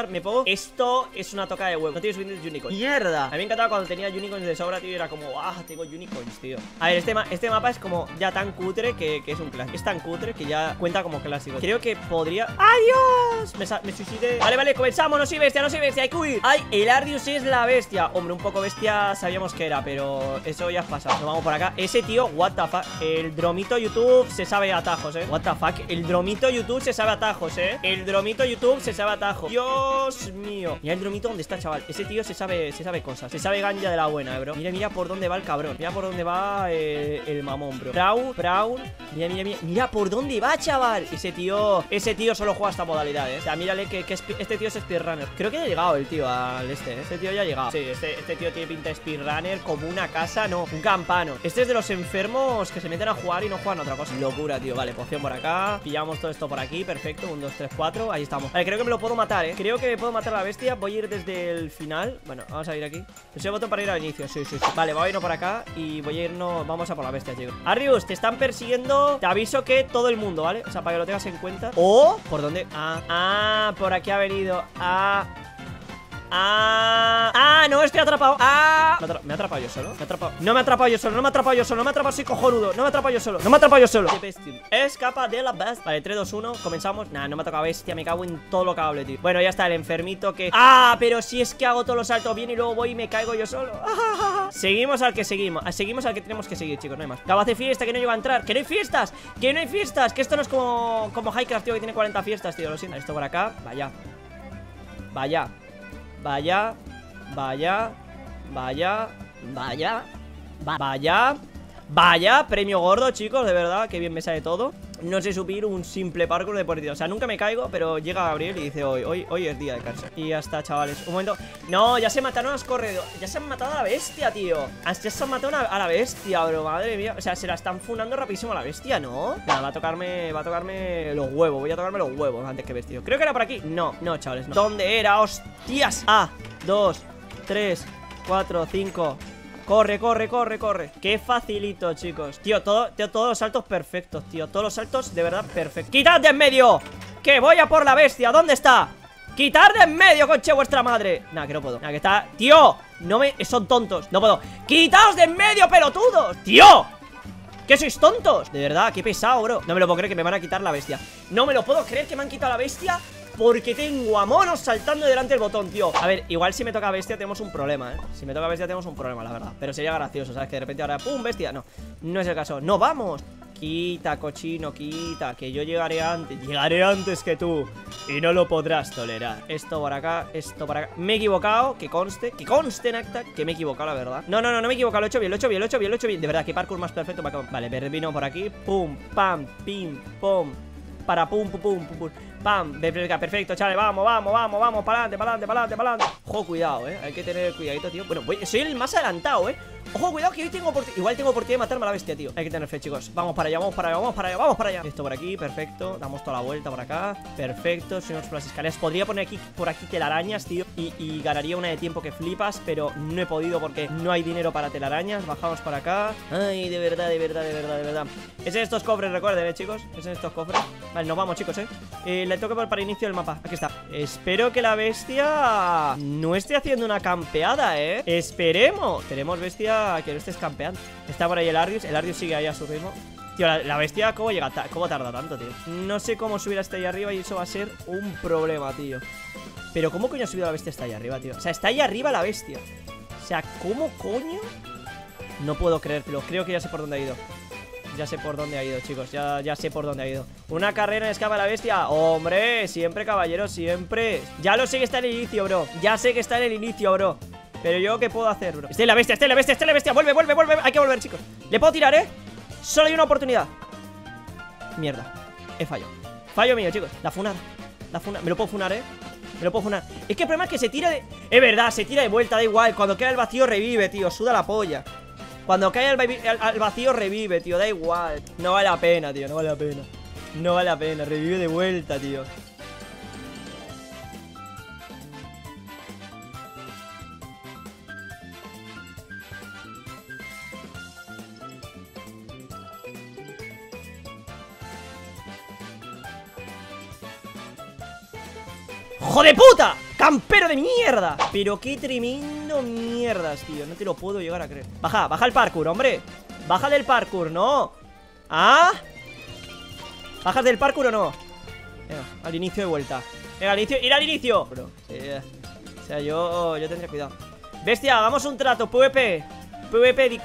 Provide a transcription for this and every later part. Blizzard me pagó. Esto es una toca de huevo. No tienes suficientes unicorns. ¡Mierda! A mí me encantaba cuando tenía unicorns de sobra, tío. Y era como, ah, tengo unicorns, tío. A ver, este mapa es como ya tan cutre que es un clásico. Es tan cutre que ya cuenta como clásico. Creo que podría... ¡Adiós! Me suicidé. Vale, vale, comenzamos. No soy bestia, no soy bestia. Hay que huir. ¡Ay! El Ardius es la bestia. Hombre, un poco bestia sabíamos que era, pero eso ya ha pasado. Nos vamos por acá. Ese tío, what the fuck. El dromito YouTube se sabe atajos, what the fuck. El dromito YouTube se sabe atajos, el dromito YouTube se sabe atajos. Dios mío. Mira el dromito dónde está, chaval. Ese tío se sabe cosas. Se sabe ganja de la buena, bro. Mira, mira por dónde va el cabrón. Mira por dónde va el mamón, bro. Brown. Mira, mira, mira. Mira por dónde va, chaval. Ese tío solo juega esta modalidad, O sea, mírale que este tío es speedrunner. Creo que ya ha llegado el tío al este. Este tío ya ha llegado. Sí, este tío tiene pinta de speedrunner como una casa, no, un campano. Este es de los enfermos que se meten a jugar y no juegan otra cosa. Locura, tío. Vale, poción por acá. Pillamos todo esto por aquí. Perfecto. 1, 2, 3, 4. Ahí estamos. Vale, creo que me lo puedo matar, Creo que me puedo matar a la bestia. Voy a ir desde el final. Bueno, vamos a ir aquí. Pulso el botón para ir al inicio. Sí, sí, sí. Vale, voy a irnos por acá y voy a irnos. Vamos a por la bestia, tío. Ardius, te están persiguiendo. Te aviso que todo el mundo, ¿vale? O sea, para que lo tengas en cuenta. ¿O? ¿Por dónde? Ah, por aquí ha venido. No, estoy atrapado. Me he atrapado yo solo. No me he atrapado yo solo. Soy cojonudo. No me he atrapado yo solo. Escapa de la bestia. Vale, 3, 2, 1. Comenzamos. Nah, no me ha tocado bestia. Me cago en todo lo cable, tío. Bueno, ya está. El enfermito que... Ah, pero si es que hago todos los saltos bien y luego voy y me caigo yo solo. Seguimos al que seguimos. Seguimos al que tenemos que seguir, chicos. No hay más. Acaba de hacer fiesta que no lleva a entrar. Que no hay fiestas. Que no hay fiestas. Que esto no es como HyCraft, tío, que tiene 40 fiestas, tío. Lo siento. Esto por acá. Vaya, premio gordo, chicos, de verdad, que bien me sale todo. No sé subir un simple parkour de por Dios. O sea, nunca me caigo, pero llega Gabriel y dice hoy es día de cárcel. Y ya está, chavales. Un momento. No, ya se mataron a los corredores. Ya se han matado a la bestia, tío. Ya se han matado a la bestia, bro. Madre mía. O sea, se la están funando rapidísimo a la bestia, ¿no? Nada, va a tocarme los huevos. Voy a tocarme los huevos antes que vestido. Creo que era por aquí. No, chavales, no. ¿Dónde era? ¡Hostias! 1, 2, 3, 4, 5. Corre. Qué facilito, chicos. Tío, todos los saltos perfectos, tío. Todos los saltos de verdad perfectos. ¡Quitad de en medio! ¡Que voy a por la bestia! ¿Dónde está? ¡Quitad de en medio, conche vuestra madre! Nah, que no puedo. Nah, que está... ¡Tío! Son tontos. No puedo. ¡Quitaos de en medio, pelotudos! ¡Tío! ¿Qué sois tontos? De verdad, qué pesado, bro. No me lo puedo creer que me van a quitar la bestia. No me lo puedo creer que me han quitado la bestia. Porque tengo a monos saltando delante del botón, tío. A ver, igual si me toca bestia tenemos un problema, Si me toca bestia tenemos un problema, la verdad. Pero sería gracioso, ¿sabes? Que de repente ahora, ¡pum! Bestia. No, no es el caso. ¡No, vamos! Quita, cochino, quita. Que yo llegaré antes. Llegaré antes que tú. Y no lo podrás tolerar. Esto por acá, esto por acá. Me he equivocado, que conste. Que conste en acta que me he equivocado, la verdad. No me he equivocado. Lo he hecho bien. De verdad, que parkour más perfecto para acá. Vale, vino por aquí. Pum, pam, pim, pom. Para pum. Pam, perfecto, chale, vamos, para adelante. Ojo, cuidado, hay que tener cuidadito, tío. Bueno, soy el más adelantado, Ojo, cuidado que hoy tengo por... Igual tengo por ti de matarme a la bestia, tío. Hay que tener fe, chicos. Vamos para allá. Esto por aquí, perfecto. Damos toda la vuelta por acá. Perfecto, subimos por las escaleras. Podría poner aquí por aquí telarañas, tío. Y ganaría una de tiempo que flipas, pero no he podido porque no hay dinero para telarañas. Bajamos para acá. Ay, de verdad. Es en estos cofres, recuerden, chicos. Es en estos cofres. Vale, nos vamos, chicos, le toca para inicio del mapa. Aquí está. Espero que la bestia no esté haciendo una campeada, Esperemos. Tenemos bestia que no estés campeando. Está por ahí el Ardius. El Ardius sigue ahí a su ritmo. Tío, la bestia, ¿cómo llega? ¿Cómo tarda tanto, tío? No sé cómo subir hasta ahí arriba y eso va a ser un problema, tío. Pero ¿cómo coño ha subido la bestia hasta ahí arriba, tío? O sea, está ahí arriba la bestia. O sea, ¿cómo coño? No puedo creértelo. Creo que ya sé por dónde ha ido. Chicos. Ya sé por dónde ha ido. Una carrera en escapa de la bestia. ¡Hombre! Siempre, caballero, siempre. Ya lo sé que está en el inicio, bro. Pero yo, ¿qué puedo hacer, bro? Está en la bestia. Vuelve. Hay que volver, chicos. Le puedo tirar, Solo hay una oportunidad. Mierda. He fallado. Fallo mío, chicos. La funada. Me lo puedo funar, Me lo puedo funar. Es que el problema es que se tira de... Es verdad, se tira de vuelta, da igual. Cuando queda el vacío revive, tío. Suda la polla. Cuando cae al vacío revive, tío. Da igual. No vale la pena, tío. No vale la pena. Revive de vuelta, tío. ¡Hijo de puta! ¡Campero de mierda! Pero qué tremendo mierdas, tío. No te lo puedo llegar a creer. Baja, baja el parkour, hombre. Baja del parkour, ¿no? ¿Ah? ¿Bajas del parkour o no? Venga, al inicio de vuelta. Venga, al inicio, ir al inicio. Bro, sí. O sea, yo tendré cuidado. Bestia, hagamos un trato, PvP. PvP.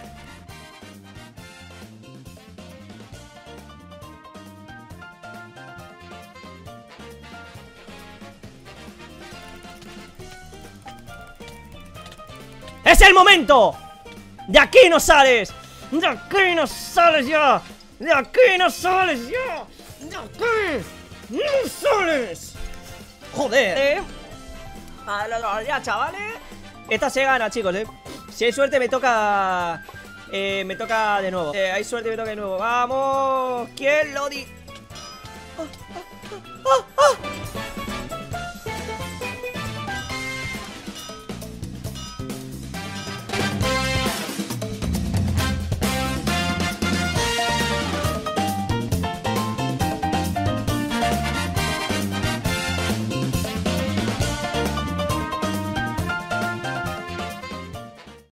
¡Es el momento! ¡De aquí no sales! ¡De aquí no sales ya! ¡De aquí no sales ya! ¡De aquí no sales! ¡Joder! Ya, chavales. Esta se gana, chicos, Si hay suerte me toca... me toca de nuevo. Hay suerte me toca de nuevo. ¡Vamos! ¿Quién lo di? ¡Oh, oh, oh, oh!